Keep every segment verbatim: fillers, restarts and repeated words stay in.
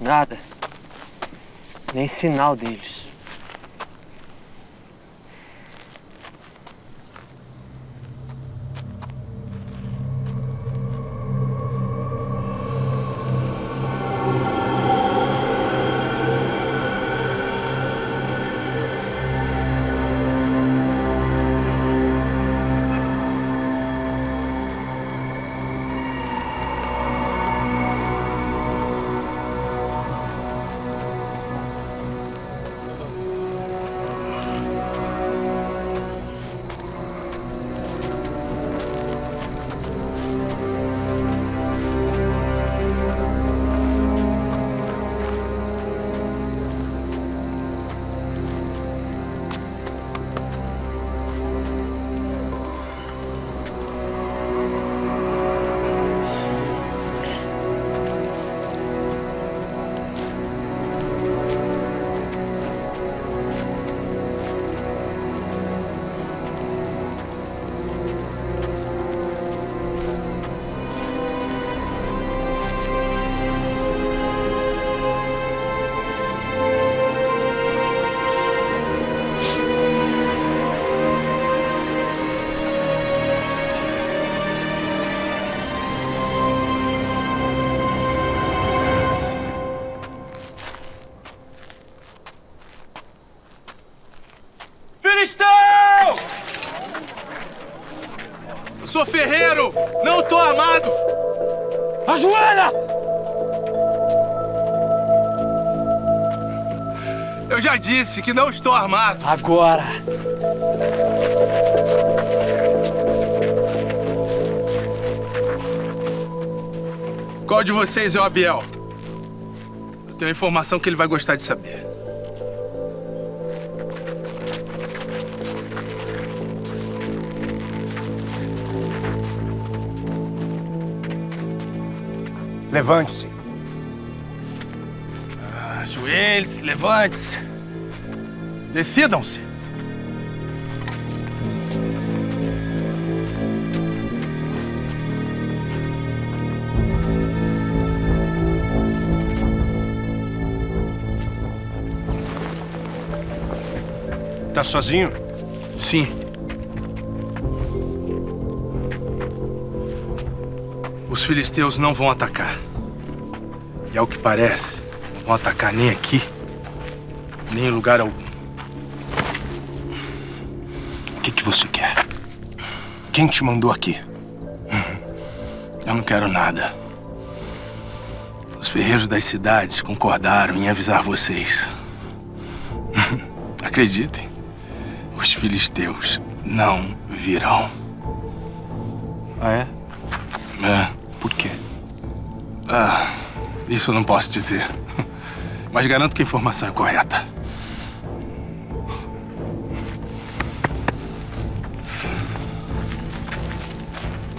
Nada. Nem sinal deles. Sou ferreiro! Não tô armado! Ajoelha! Eu já disse que não estou armado! Agora! Qual de vocês é o Abiel? Eu tenho informação que ele vai gostar de saber. Levante-se. Ah, ajoelhe-se, levante-se. Decidam-se. Tá sozinho? Sim. Os filisteus não vão atacar. E ao que parece, não vão atacar nem aqui, nem em lugar algum. O que que você quer? Quem te mandou aqui? Eu não quero nada. Os ferreiros das cidades concordaram em avisar vocês. Acreditem, os filisteus não virão. Ah, é? É. Por quê? Ah... Isso eu não posso dizer, mas garanto que a informação é correta.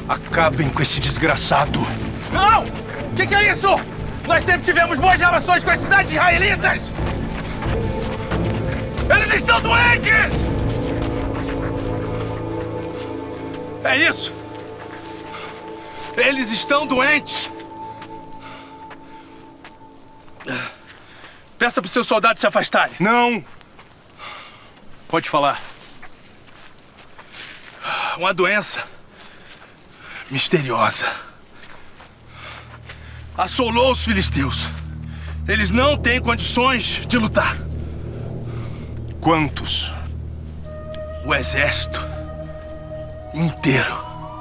Acabem com esse desgraçado. Não! O que, que é isso? Nós sempre tivemos boas relações com as cidades israelitas! Eles estão doentes! É isso! Eles estão doentes! Peça para os seus soldados se afastarem. Não! Pode falar. Uma doença misteriosa assolou os filisteus. Eles não têm condições de lutar. Quantos? O exército inteiro.